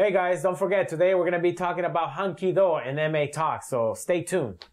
Hey guys, don't forget, today we're going to be talking about Hankido and MA Talk, so stay tuned.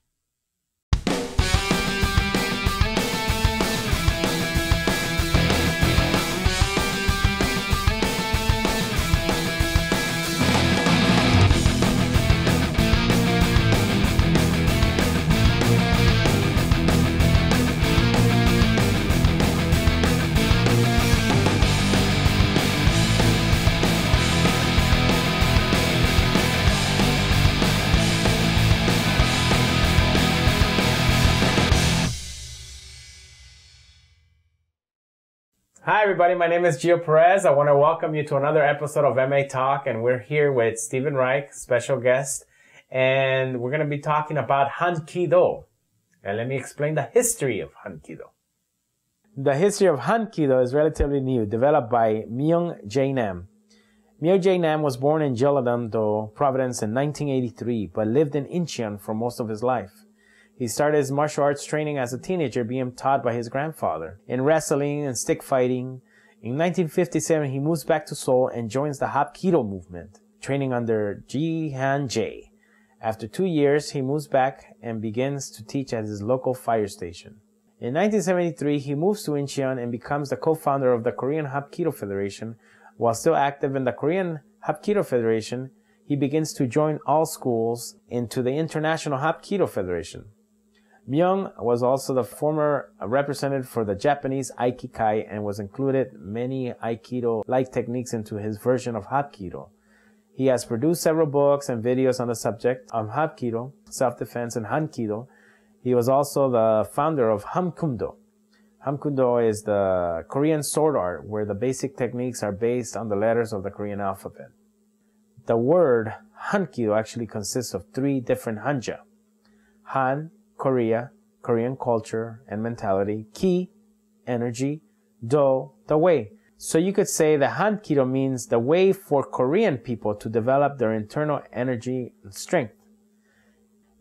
Hi everybody, my name is Gio Perez. I want to welcome you to another episode of MA Talk, and we're here with Stephen Reich, special guest, and we're going to be talking about Hankido. And let me explain the history of Hankido. The history of Hankido is relatively new, developed by Myung Jae Nam. Myung Jae Nam was born in Jeollanam-do, Providence in 1983, but lived in Incheon for most of his life. He started his martial arts training as a teenager, being taught by his grandfather in wrestling and stick fighting. In 1957, he moves back to Seoul and joins the Hapkido movement, training under Ji Han Jae. After 2 years, he moves back and begins to teach at his local fire station. In 1973, he moves to Incheon and becomes the co-founder of the Korean Hapkido Federation. While still active in the Korean Hapkido Federation, he begins to join all schools into the International Hapkido Federation. Myung was also the former representative for the Japanese Aikikai and was included many Aikido-like techniques into his version of Hapkido. He has produced several books and videos on the subject of Hapkido, self-defense, and Hankido. He was also the founder of Hankumdo. Hankumdo is the Korean sword art where the basic techniques are based on the letters of the Korean alphabet. The word Hankido actually consists of 3 different Hanja. Han, Korea, Korean culture and mentality, ki, energy, do, the way. So you could say that Hankido means the way for Korean people to develop their internal energy and strength.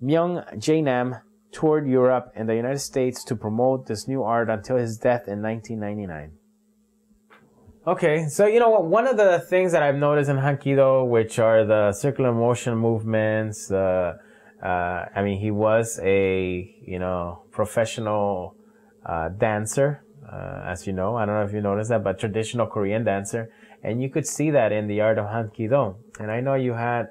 Myung Jae Nam toured Europe and the United States to promote this new art until his death in 1999. Okay, so you know what, one of the things that I've noticed in Hankido, which are the circular motion movements, I mean, he was a, professional dancer, as you know. I don't know if you noticed that, but traditional Korean dancer. And you could see that in the art of Hapkido. And I know you had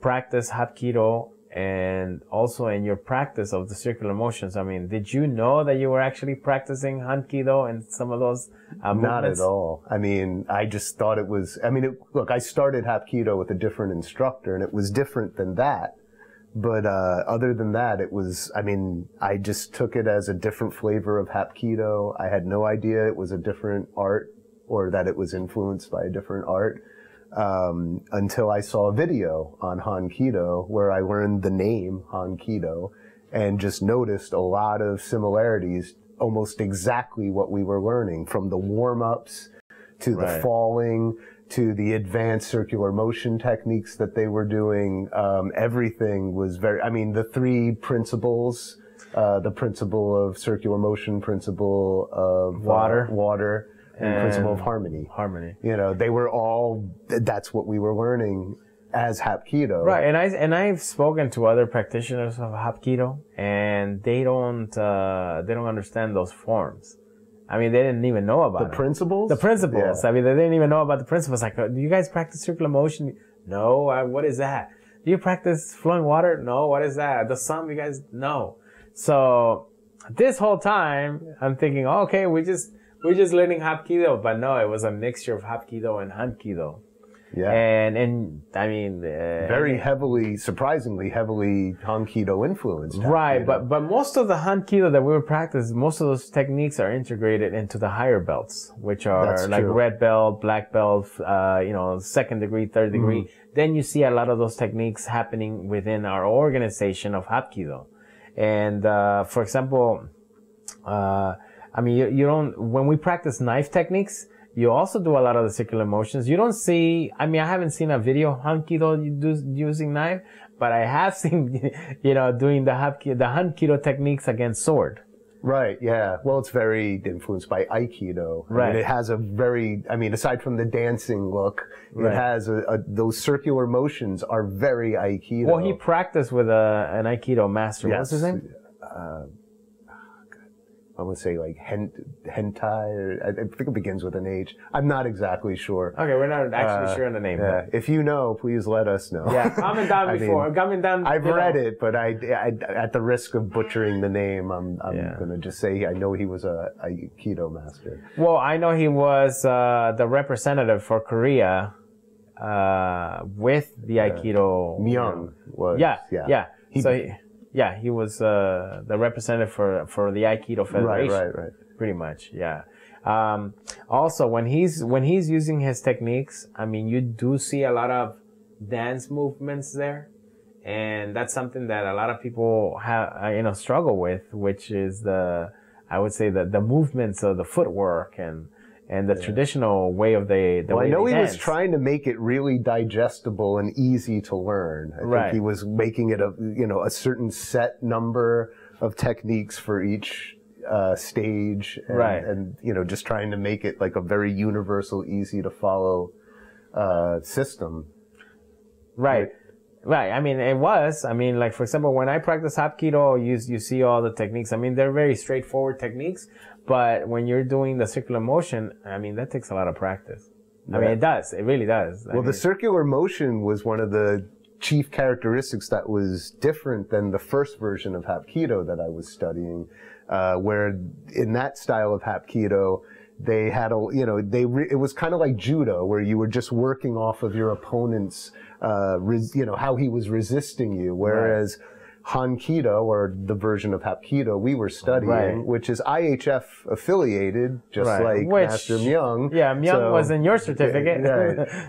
practiced Hapkido and also in your practice of the circular motions. I mean, did you know that you were actually practicing Hankido and some of those movements? Not at all. I mean, I just thought it was, look, I started Hapkido with a different instructor and it was different than that. But other than that, it was, I just took it as a different flavor of Hapkido. I had no idea it was a different art or that it was influenced by a different art. Until I saw a video on Hankido where I learned the name Hankido and just noticed a lot of similarities, almost exactly what we were learning, from the warm-ups to the falling to the advanced circular motion techniques that they were doing. Everything was very, the 3 principles, the principle of circular motion, principle of water. And principle of harmony. You know, they were all, that's what we were learning as Hapkido. Right, and I've spoken to other practitioners of Hapkido, and they don't understand those forms. I mean, they didn't even know about the principles. The principles. Yeah. I mean, they didn't even know about the principles. Like, do you guys practice circular motion? No. What is that? Do you practice flowing water? No. What is that? The sun? You guys? No. So this whole time, I'm thinking, oh, okay, we're just learning Hapkido, but no, it was a mixture of Hapkido and Hankido. Yeah. And I mean... very heavily, surprisingly heavily Hankido influenced. Right, but most of the Hankido that we would practice, most of those techniques are integrated into the higher belts, which are red belt, black belt, second degree, third degree. Then you see a lot of those techniques happening within our organization of Hapkido. And for example... you don't, when we practice knife techniques, you also do a lot of the circular motions. You don't see, I haven't seen a video of Hankido using knife, but I have seen, doing the Hankido techniques against sword. Right, yeah. Well, it's very influenced by Aikido. Right. I mean, it has a very, I mean, aside from the dancing look, right. It has those circular motions are very Aikido. Well, he practiced with an Aikido master. Yes. What's his name? I would say like hentai, or I think it begins with an H. I'm not exactly sure. Okay, we're not actually sure on the name. Yeah. If you know, please let us know. Yeah, comment down before. I've read it, but I, at the risk of butchering the name, I'm going to just say I know he was a Aikido master. Well, I know he was the representative for Korea with the Aikido. Myung was. Yeah. He was the representative for the Aikido Federation. Right. Pretty much, yeah. Also, when he's using his techniques, I mean, you do see a lot of dance movements there, and that's something that a lot of people struggle with, which is the movements of the footwork and the traditional way of the way they dance. Well, I know he was trying to make it really digestible and easy to learn. I think he was making it a certain set number of techniques for each stage, and just trying to make it like a very universal, easy to follow system. Right. I mean, it was. I mean, like for example, when I practice Hapkido, you see all the techniques. I mean, they're very straightforward techniques. But when you're doing the circular motion, I mean, that takes a lot of practice. Right. I mean, it does. It really does. Well, the circular motion was one of the chief characteristics that was different than the first version of Hapkido that I was studying, where in that style of Hapkido, they had it was kind of like judo, where you were just working off of your opponent's, how he was resisting you, whereas... Right. Hankido, or the version of Hapkido we were studying, which is IHF affiliated, like Master Myung. Yeah, Myung was in your certificate.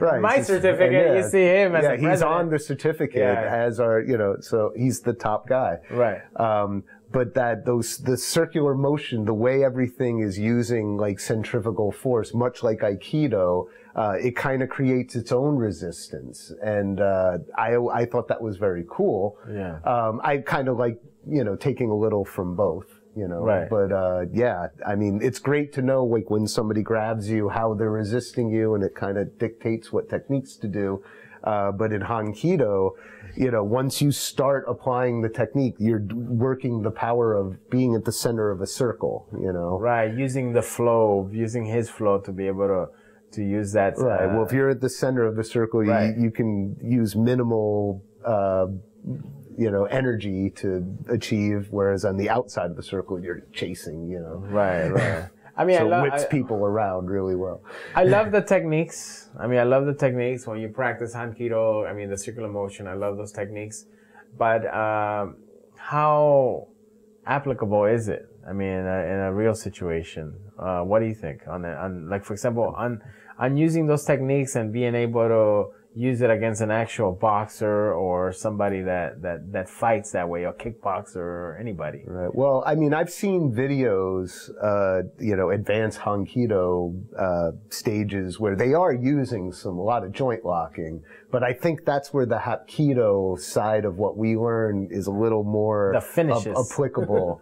Right. My certificate, you see him as a president. He's on the certificate as our, so he's the top guy. Right. But the circular motion, the way everything is using like centrifugal force, much like Aikido, it kind of creates its own resistance. And I thought that was very cool. Yeah. I kind of like, taking a little from both, Right. But I mean, it's great to know like when somebody grabs you, how they're resisting you, and it kind of dictates what techniques to do. But in Hankido, once you start applying the technique, you're working the power of being at the center of a circle, Right, using his flow to be able to use that. Right, well, if you're at the center of the circle, you can use minimal, energy to achieve, whereas on the outside of the circle, you're chasing, Right. I mean, so it whips people around really well. I love the techniques. When you practice Hankido, I mean, the circular motion, I love those techniques. But how applicable is it? I mean, in a real situation, what do you think? For example, on using those techniques and being able to use it against an actual boxer or somebody that fights that way, or kickboxer or anybody. Right. Well, I mean, I've seen videos, advanced Hankido stages where they are using a lot of joint locking, but I think that's where the Hapkido side of what we learn is a little more applicable.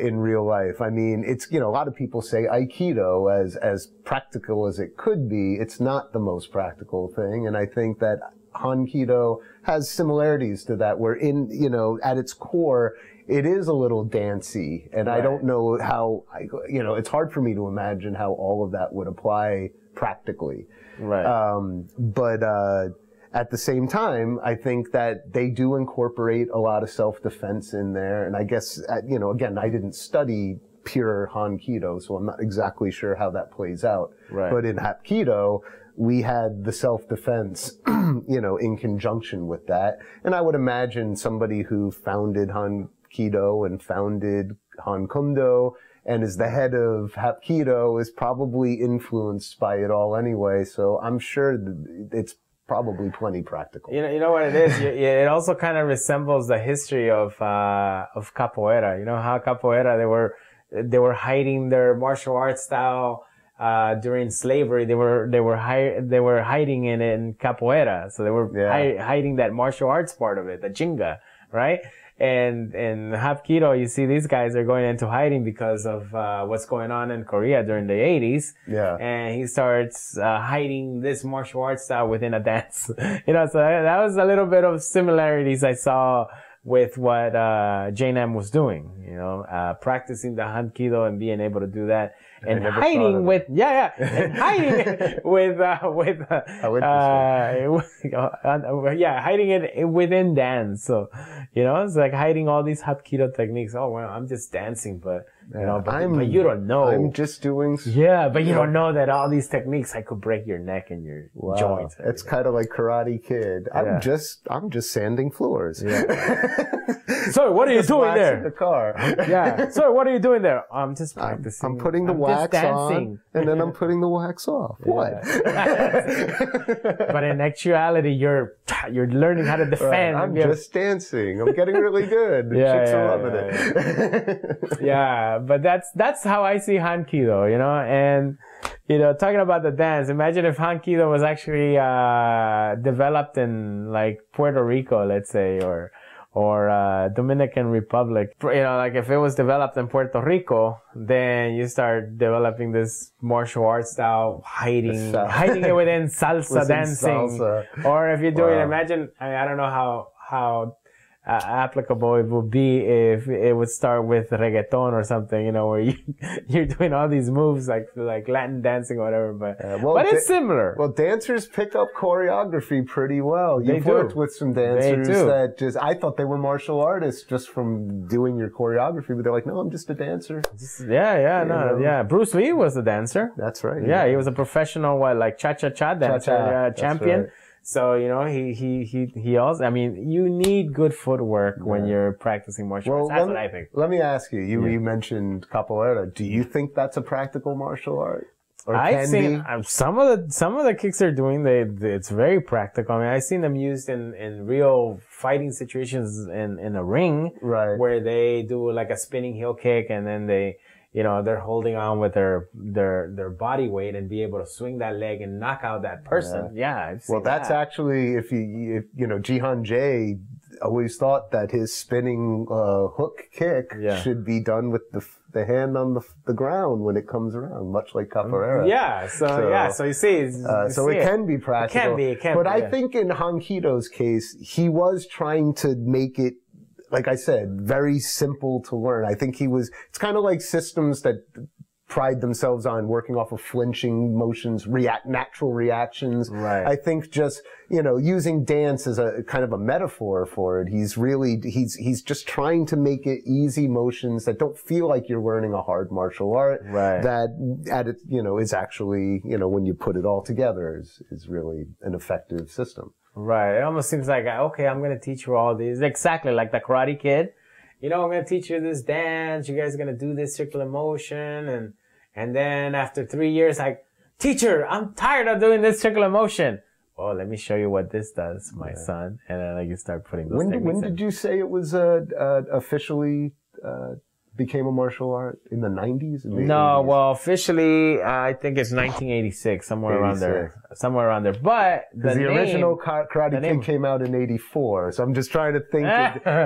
In real life. I mean, it's, a lot of people say Aikido, as practical as it could be, it's not the most practical thing. And I think that Hankido has similarities to that, where at its core, it is a little dancey. And I don't know how, it's hard for me to imagine how all of that would apply practically. Right. At the same time, I think that they do incorporate a lot of self-defense in there. And I guess, again, I didn't study pure Hankido, so I'm not exactly sure how that plays out. Right. But in Hapkido, we had the self-defense, in conjunction with that. And I would imagine somebody who founded Hankido and founded Hankumdo and is the head of Hapkido is probably influenced by it all anyway. So I'm sure it's probably plenty practical. You know what it is? It also kind of resembles the history of capoeira. You know how capoeira, they were hiding their martial arts style during slavery. They were hiding it in capoeira, so they were hiding that martial arts part of it, the ginga, right? And in Hapkido, you see these guys are going into hiding because of what's going on in Korea during the 80s. Yeah. And he starts hiding this martial arts style within a dance. You know, so that was a little bit of similarities I saw with what Jae Nam was doing, you know, practicing the Hapkido and being able to do that. And hiding with, and hiding hiding it within dance. So, you know, it's like hiding all these Hapkido techniques. Oh, well, I'm just dancing, but, you know, but you don't know. I'm just doing. Yeah, but you don't know that all these techniques, I could break your neck and your joints. It's kind of like Karate Kid. I'm just sanding floors. Yeah. Sir, what are you doing there? The car. Yeah. Sir, what are you doing there? I'm just practicing. I'm putting the wax on, and then I'm putting the wax off. Yeah. What? But in actuality, you're learning how to defend. Right. I'm just dancing. I'm getting really good. Chicks are loving it. Yeah, but that's how I see Hankido, you know, and. You know, talking about the dance, imagine if Hankido was actually developed in like Puerto Rico, let's say, or Dominican Republic. You know, like if it was developed in Puerto Rico, then you start developing this martial arts style, hiding it within salsa dancing. Salsa. Or if you're doing, imagine, I don't know how applicable it would be if it would start with reggaeton or something, you know, where you're doing all these moves like Latin dancing or whatever, but it's similar. Well, dancers pick up choreography pretty well. You've worked with some dancers that I thought they were martial artists just from doing your choreography, but they're like, no, I'm just a dancer. Bruce Lee was a dancer. That's right. Yeah, he was a professional, cha-cha-cha dancer, champion. Right. So, you know, he also, I mean, you need good footwork when you're practicing martial arts. That's what I think. Let me ask you, you mentioned capoeira. Do you think that's a practical martial art? Or I've seen some of the kicks they're doing, it's very practical. I mean, I've seen them used in real fighting situations in a ring. Right. Where they do like a spinning heel kick and then they, you know, they're holding on with their body weight and be able to swing that leg and knock out that person. Yeah. I've seen that's actually, if you know, Ji Han Jae always thought that his spinning hook kick should be done with the hand on the ground when it comes around, much like capoeira. Yeah. So you see. It can be practical. It can be. But I think in Hankido's case, he was trying to make it, like I said, very simple to learn. I think it's kind of like systems that pride themselves on working off of flinching motions, natural reactions. Right. I think just, you know, using dance as a kind of a metaphor for it. He's really, he's just trying to make it easy motions that don't feel like you're learning a hard martial art. Right. Is actually, you know, when you put it all together is really an effective system. Right. It almost seems like, okay, I'm going to teach you all these. Exactly. Like the Karate Kid. You know, I'm going to teach you this dance. You guys are going to do this circular motion. And then after 3 years, like, teacher, I'm tired of doing this circular motion. Oh, let me show you what this does, my son. And then you start putting those techniques in. When did you say it was officially became a martial art? In the 90s? No, well, officially, I think it's 1986, somewhere around there. But the original Karate Kid came out in 1984, so I'm just trying to think,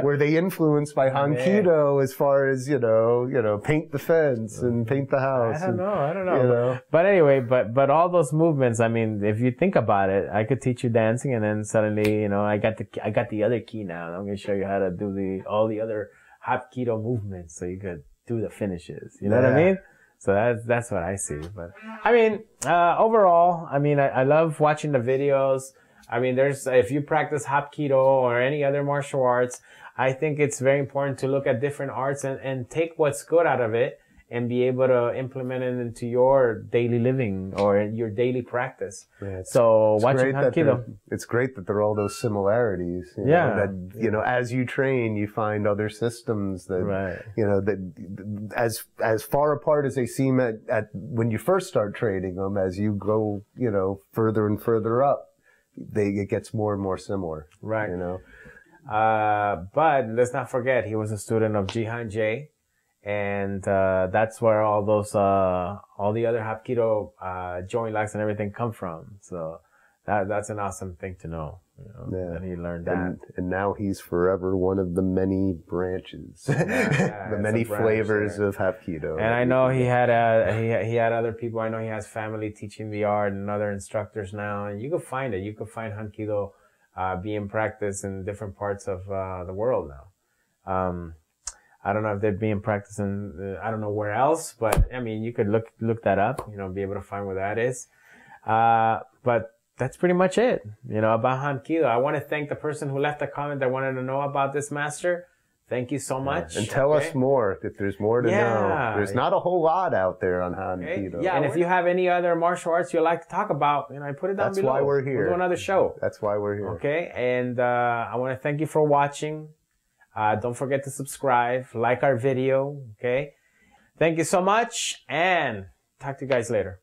were they influenced by Hankido as far as, you know, paint the fence and paint the house? I don't know. You know? But anyway, but all those movements, I mean, if you think about it, I could teach you dancing, and then suddenly, you know, I got the other key now, and I'm going to show you how to do all the other Hapkido movement, so you could do the finishes. You know what I mean? So that's what I see. But I mean, overall, I mean, I love watching the videos. I mean, if you practice Hapkido or any other martial arts, I think it's very important to look at different arts and take what's good out of it and be able to implement it into your daily living or your daily practice. Yeah, so watching Hapkido, it's great that there are all those similarities. You know, as you train, you find other systems that, you know, that as far apart as they seem at when you first start training them, as you go, you know, further and further up, it gets more and more similar. Right. You know, but let's not forget he was a student of Ji Han Jae. And that's where all those all the other Hapkido joint locks and everything come from. So That's an awesome thing to know. You know, yeah. And he learned that. And now he's forever one of the many branches, the many flavors of Hapkido. And I know he had other people. I know he has family teaching the art and other instructors now. And you can find it. You can find Hankido being practiced in different parts of the world now. I don't know if they're being practiced in, I don't know where else, but I mean, you could look that up, you know, be able to find where that is. But that's pretty much it, you know, about Hapkido. I want to thank the person who left a comment that wanted to know about this master. Thank you so much. Yeah. And tell us more if there's more to know. There's not a whole lot out there on Hapkido. Yeah, and if you have any other martial arts you'd like to talk about, you know, put it down below. That's why we're here. We'll do another show. That's why we're here. Okay, and I want to thank you for watching. Don't forget to subscribe, like our video, okay? Thank you so much, and talk to you guys later.